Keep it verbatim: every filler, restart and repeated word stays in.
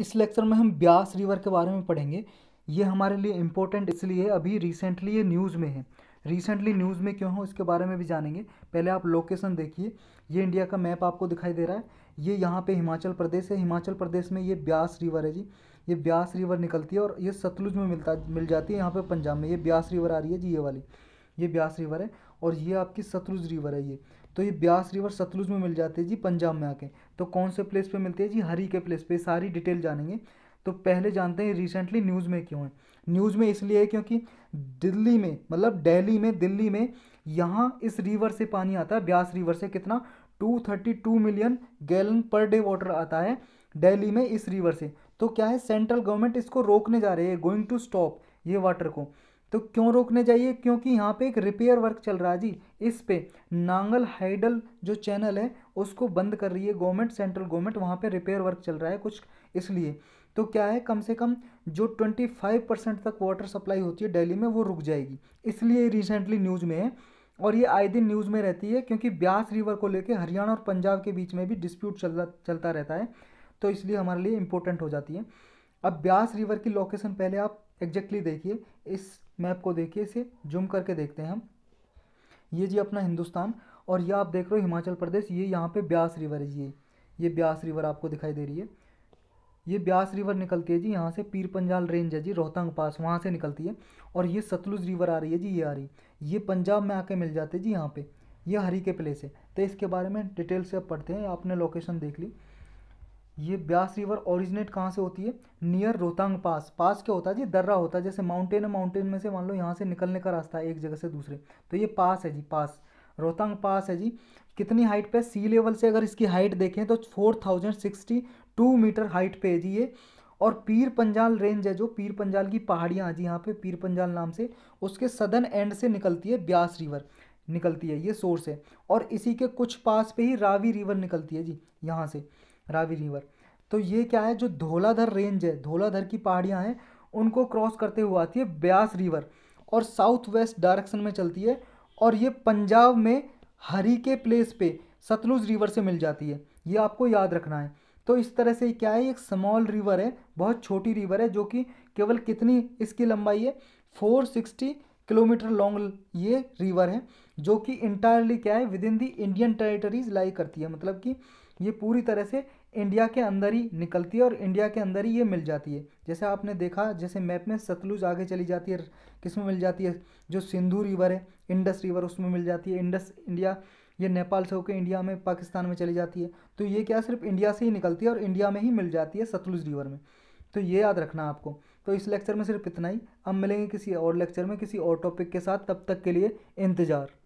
इस लेक्चर में हम ब्यास रिवर के बारे में पढ़ेंगे। ये हमारे लिए इम्पोर्टेंट इसलिए अभी रिसेंटली ये न्यूज़ में है। रिसेंटली न्यूज़ में क्यों हो इसके बारे में भी जानेंगे। पहले आप लोकेशन देखिए, ये इंडिया का मैप आपको दिखाई दे रहा है। ये यहाँ पे हिमाचल प्रदेश है। हिमाचल प्रदेश में ये ब्यास रिवर है जी। ये ब्यास रिवर निकलती है और ये सतलुज में मिलता मिल जाती है। यहाँ पे पंजाब में ये ब्यास रिवर आ रही है जी, ये वाली ये ब्यास रिवर है और ये आपकी सतलुज रिवर है। ये तो ये ब्यास रिवर सतलुज में मिल जाती है जी पंजाब में आके। तो कौन से प्लेस पे मिलती है जी? हरी के प्लेस पे। सारी डिटेल जानेंगे। तो पहले जानते हैं रिसेंटली न्यूज़ में क्यों है। न्यूज़ में इसलिए है क्योंकि दिल्ली में मतलब दिल्ली में दिल्ली में यहाँ इस रिवर से पानी आता है, ब्यास रिवर से। कितना? दो सौ बत्तीस million gallon per day water आता है दिल्ली में इस रिवर से। तो क्या है, सेंट्रल गवर्नमेंट इसको रोकने जा रही है, गोइंग टू स्टॉप ये वाटर को। तो क्यों रोकने चाहिए? क्योंकि यहाँ पे एक रिपेयर वर्क चल रहा है जी। इस पे नांगल हाइडल जो चैनल है उसको बंद कर रही है गवर्नमेंट, सेंट्रल गवर्नमेंट। वहाँ पे रिपेयर वर्क चल रहा है कुछ, इसलिए। तो क्या है, कम से कम जो पच्चीस परसेंट तक वाटर सप्लाई होती है दिल्ली में वो रुक जाएगी। इसलिए रिसेंटली न्यूज़ में है और ये आए दिन न्यूज़ में रहती है क्योंकि ब्यास रिवर को लेकर हरियाणा और पंजाब के बीच में भी डिस्प्यूट चल चलता रहता है। तो इसलिए हमारे लिए इम्पोर्टेंट हो जाती है। अब ब्यास रिवर की लोकेशन पहले आप एग्जैक्टली देखिए, इस मैप को देखिए, इसे जूम करके देखते हैं हम। ये जी अपना हिंदुस्तान और ये आप देख रहे हो हिमाचल प्रदेश। ये यहाँ पे ब्यास रिवर है जी। ये ये ब्यास रिवर आपको दिखाई दे रही है। ये ब्यास रिवर निकलती है जी यहाँ से, पीर पंजाल रेंज है जी रोहतांग पास, वहाँ से निकलती है। और ये सतलुज रिवर आ रही है जी, ये आ रही है। ये पंजाब में आके मिल जाते जी यहाँ पर। ये हरी के प्लेस है। तो इसके बारे में डिटेल से आप पढ़ते हैं। आपने लोकेशन देख ली। ये ब्यास रिवर ओरिजिनेट कहाँ से होती है? नियर रोहतांग पास। पास क्या होता है जी? दर्रा होता है। जैसे माउंटेन है, माउंटेन में से मान लो यहाँ से निकलने का रास्ता है एक जगह से दूसरे। तो ये पास है जी, पास रोहतांग पास है जी। कितनी हाइट पे? सी लेवल से अगर इसकी हाइट देखें तो four thousand sixty two meter height पे है जी ये। और पीर पंजाल रेंज है जो, पीर पंजाल की पहाड़ियाँ जी यहाँ पे, पीर पंजाल नाम से, उसके सदर्न एंड से निकलती है ब्यास रिवर निकलती है। ये सोर्स है। और इसी के कुछ पास पे ही रावी रिवर निकलती है जी यहाँ से, रावी रिवर। तो ये क्या है, जो धोलाधर रेंज है, धोलाधर की पहाड़ियाँ हैं, उनको क्रॉस करते हुए आती है ब्यास रिवर और साउथ वेस्ट डायरेक्शन में चलती है। और ये पंजाब में हरी के प्लेस पे सतलुज रिवर से मिल जाती है। ये आपको याद रखना है। तो इस तरह से क्या है, एक स्मॉल रिवर है, बहुत छोटी रिवर है, जो कि केवल कितनी इसकी लंबाई है, फोर सिक्सटी किलोमीटर लॉन्ग ये रिवर है, जो कि इंटायरली क्या है, within the Indian territories lie करती है। मतलब कि ये पूरी तरह से इंडिया के अंदर ही निकलती है और इंडिया के अंदर ही ये मिल जाती है। जैसे आपने देखा, जैसे मैप में सतलुज आगे चली जाती है, किस में मिल जाती है, जो सिंधु रिवर है, इंडस रिवर, उसमें मिल जाती है। इंडस इंडिया, ये नेपाल से होकर इंडिया में, पाकिस्तान में चली जाती है। तो ये क्या, सिर्फ इंडिया से ही निकलती है और इंडिया में ही मिल जाती है सतलुज रिवर में। तो ये याद रखना आपको। तो इस लेक्चर में सिर्फ इतना ही। हम मिलेंगे किसी और लेक्चर में किसी और टॉपिक के साथ। तब तक के लिए इंतज़ार।